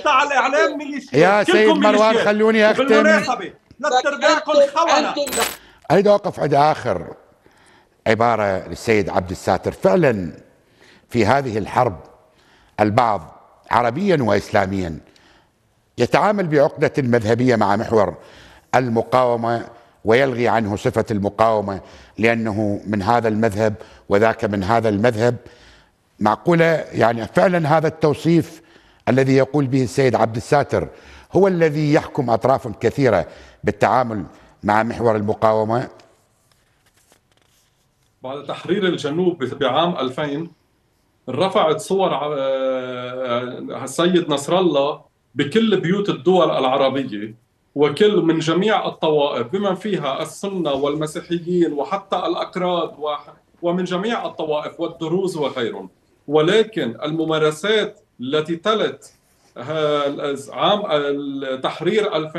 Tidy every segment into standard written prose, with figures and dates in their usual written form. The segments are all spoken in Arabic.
حتى على الاعلام ميليشيات يا سيد مروان. خلوني اختم. بالمناسبه ثلاث ارباعكم خونه. اريد اوقف عند اخر عباره للسيد عبد الساتر. فعلا في هذه الحرب البعض عربيا واسلاميا يتعامل بعقده مذهبيه مع محور المقاومه ويلغي عنه صفه المقاومه لانه من هذا المذهب وذاك من هذا المذهب. معقوله يعني فعلا هذا التوصيف الذي يقول به السيد عبد الساتر هو الذي يحكم اطراف كثيره بالتعامل مع محور المقاومه؟ بعد تحرير الجنوب بعام 2000 رفعت صور السيد نصر الله بكل بيوت الدول العربية وكل من جميع الطوائف بمن فيها السنة والمسيحيين وحتى الأكراد ومن جميع الطوائف والدروز وغيرهم. ولكن الممارسات التي تلت عام تحرير 2000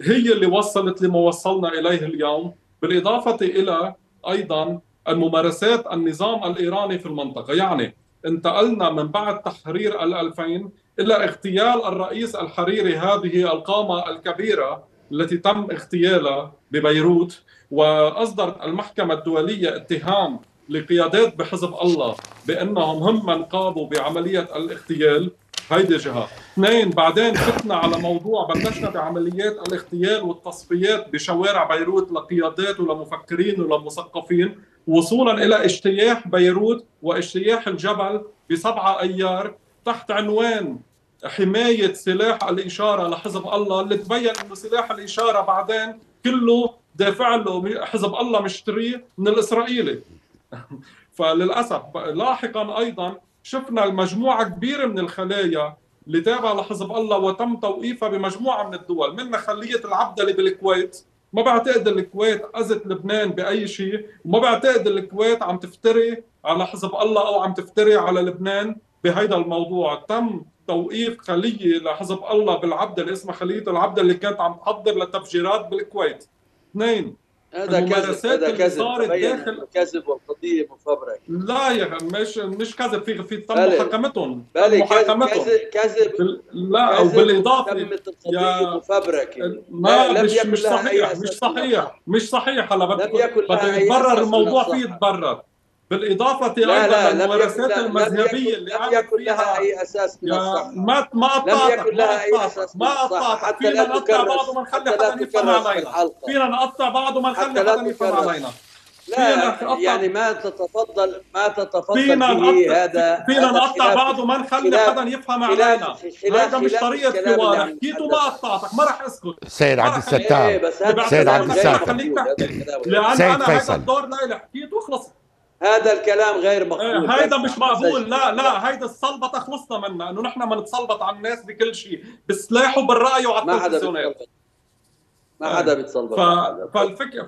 هي اللي وصلت لما وصلنا إليه اليوم، بالإضافة إلى أيضا الممارسات النظام الإيراني في المنطقة. يعني انتقلنا من بعد تحرير 2000 إلى اغتيال الرئيس الحريري، هذه القامة الكبيرة التي تم اغتيالها ببيروت، وأصدرت المحكمة الدولية اتهام لقيادات بحزب الله بأنهم هم من قاموا بعملية الاغتيال. هيدي جهة. اثنين، بعدين فتنا على موضوع بلشنا بعمليات الاغتيال والتصفيات بشوارع بيروت لقيادات ولمفكرين ولمثقفين، وصولا إلى اجتياح بيروت واجتياح الجبل ب7 أيار تحت عنوان حماية سلاح الإشارة لحزب الله، اللي تبين أنه سلاح الإشارة بعدين كله دافع له حزب الله مشتريه من الإسرائيلي. فللأسف لاحقا أيضا شفنا المجموعة كبيرة من الخلايا اللي تابعة لحزب الله وتم توقيفها بمجموعة من الدول، منها خلية العبدلي بالكويت. ما بعتقد الكويت أذت لبنان بأي شيء، وما بعتقد الكويت عم تفتري على حزب الله أو عم تفتري على لبنان بهيدا الموضوع. تم توقيف خلية لحزب الله بالعبدلي اسمها خلية العبدلي اللي كانت عم تحضر للتفجيرات بالكويت. اثنين، هذا كذب، هذا كذب، كذب والقضية مفبرك. لا يا أخي مش كذب، في تم محاكمتهم، كذب. لا، وبالإضافة يا مفبرك، لا مش صحيح، مش صحيح، مش صحيح. هلا بده يتبرر الموضوع، فيه يتبرر. بالإضافة أيضا الممارسات المذهبية اللي عم فيها أي أساس من الصحة. ما قطعتك، ما قطعتك. فينا نقطع بعض وما نخلي حدا يفهم علينا، فينا نقطع بعض وما نخلي حدا يفهم علينا. لا يعني ما تتفضل فيه هذا، فينا نقطع بعض وما نخلي حدا يفهم علينا. هذا مش طريقة حوار. حكيت وما قطعتك، ما راح اسكت. سيد عبد الستار، سيد عبد الستار، لأن أنا هذا الدور لي حكيت وخلصت. هذا الكلام غير مقبول، هيدا مش مقبول. لا، هيدا الصلبطه خلصنا منها، انه نحن ما نتسلبط على الناس بكل شيء، بالسلاح وبالراي وعلى التلفزيونات. ما حدا بيتسلبط.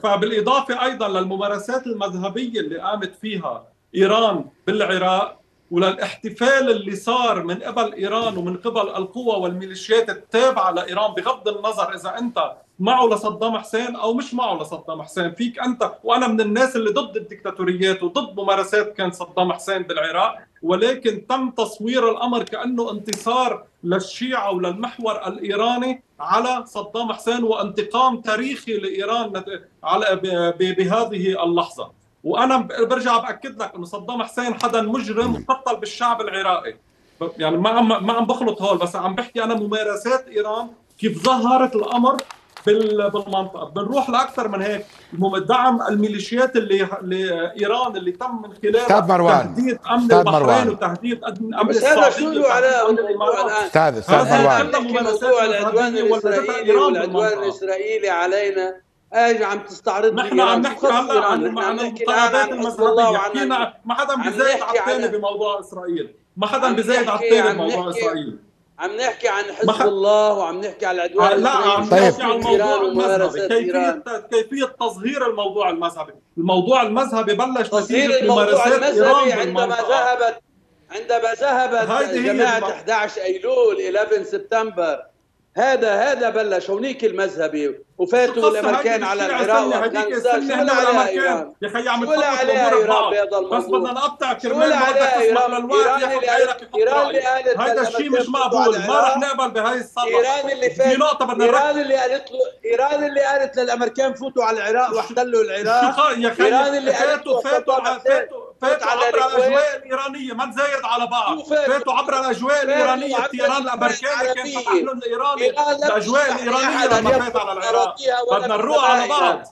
فبالاضافه ايضا للممارسات المذهبيه اللي قامت فيها ايران بالعراق، وللاحتفال اللي صار من قبل ايران ومن قبل القوى والميليشيات التابعه لايران، بغض النظر اذا انت معه لصدام حسين او مش معه لصدام حسين، فيك انت. وانا من الناس اللي ضد الدكتاتوريات وضد ممارسات كان صدام حسين بالعراق، ولكن تم تصوير الامر كانه انتصار للشيعه وللمحور الايراني على صدام حسين وانتقام تاريخي لايران على بهذه اللحظه. وانا برجع باكد لك انه صدام حسين حدا مجرم وقتل بالشعب العراقي. يعني ما عم بخلط هول، بس عم بحكي انا ممارسات ايران كيف ظهرت الامر بالمنطقه. بنروح لاكثر من هيك، دعم الميليشيات اللي ايران اللي تم من خلالها تهديد امن البحرين وتهديد امن السعوديه. هذا شو له علاقه بالامارات؟ استاذ مروان، العدوان الاسرائيلي علينا عم تستعرض. نحن عم نحكي هلا عن المطالبات المذهبيه، حكينا ما حدا بيزايد على الثاني بموضوع اسرائيل، ما حدا بيزايد على الثاني بموضوع اسرائيل. عم نحكي عن حزب الله وعم نحكي عن العدوان. لا، عم نحكي عن الموضوع المذهبي، كيفية تظهير الموضوع المذهبي. الموضوع المذهبي بلش تظهير الموضوع المذهبي عندما ذهبت جماعة 11 أيلول 11 سبتمبر هذا بلش هونيك المذهبي وفاتوا الامريكان على العراق وافغانستان. ولا عليها ايران يا اخي، عم ولا عليها ايران بهذا الموضوع، بس بدنا نقطع كرمال بدك تسمع للواد ياخذ غيرك يحط رايه. هذا الشيء مش مقبول، ما رح نقبل بهي الصفقه. ايران اللي قالت للامريكان فوتوا على العراق واحتلوا العراق، ايران اللي فاتوا عبر الاجواء الايرانيه، ما نزايد على بعض، فاتوا عبر الاجواء الايرانيه. الطيران الامريكاني كان فتح لهم الايراني الاجواء الايرانيه لما فات على العراق. بدنا نروح على بعض،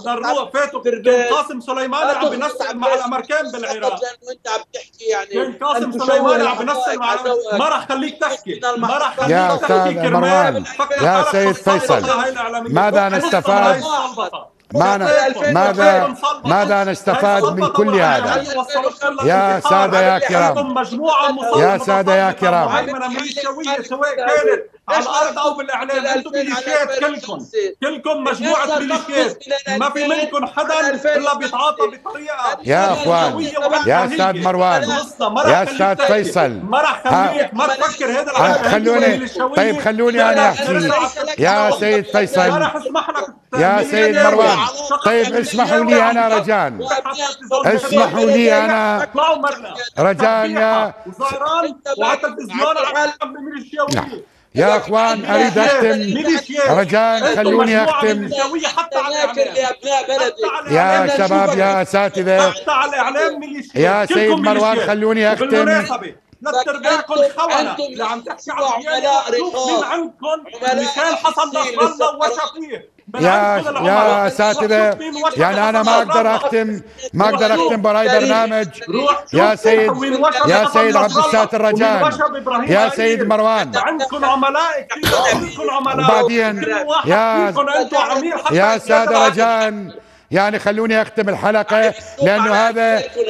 بدنا نروح. فاتوا كان قاسم سليماني عم بينسق مع الامريكان بالعراق، وانت عم تحكي يعني كان قاسم سليماني عم بينسق مع. ما راح خليك تحكي، ما راح خليك تحكي كرمال يا سيد فيصل. ماذا نستفاد؟ ماذا نستفاد من كل هذا يا سادة يا كرام؟ يا سادة يا كرام، سواء كانت على الارض او بالاعلام، انتم ميليشيات كلكم مجموعه ميليشيات، ما في منكم حدا الا بيتعاطى بطريقه. يا اخوان، يا استاذ مروان، يا استاذ فيصل، ما راح خليك ما تفكر هذا العالم. خلوني، طيب خلوني انا احكي يا سيد فيصل، ما راح اسمح لك يا سيد مروان. طيب اسمحوا لي انا رجاء، اسمحوا لي انا رجاء يا يا اخوان، اريد اختم رجاء، خلوني اختم يا شباب يا اساتذه يا سيد مروان، خلوني اختم. لا تربعكم خونه اللي عم تحكي عن مين عندكم مثال حسن نصر الله وشفيه يا اساتذه. يعني انا ما اقدر اختم براي برنامج. يا سيد عبد الساتر رجاء، يا سيد مروان، عندكم عملاء كثير وبعدين يا ساده رجاء، يعني خلوني اختم الحلقه لانه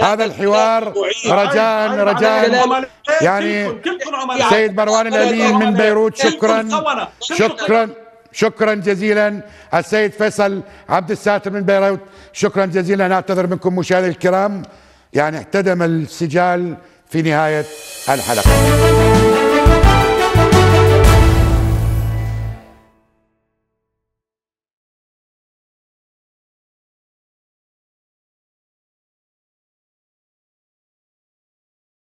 هذا الحوار رجاء. يعني سيد مروان الامين من بيروت، شكرا جزيلا. السيد فيصل عبد الساتر من بيروت، شكرا جزيلا. اعتذر منكم مشاهدي الكرام، يعني احتدم السجال في نهايه الحلقه.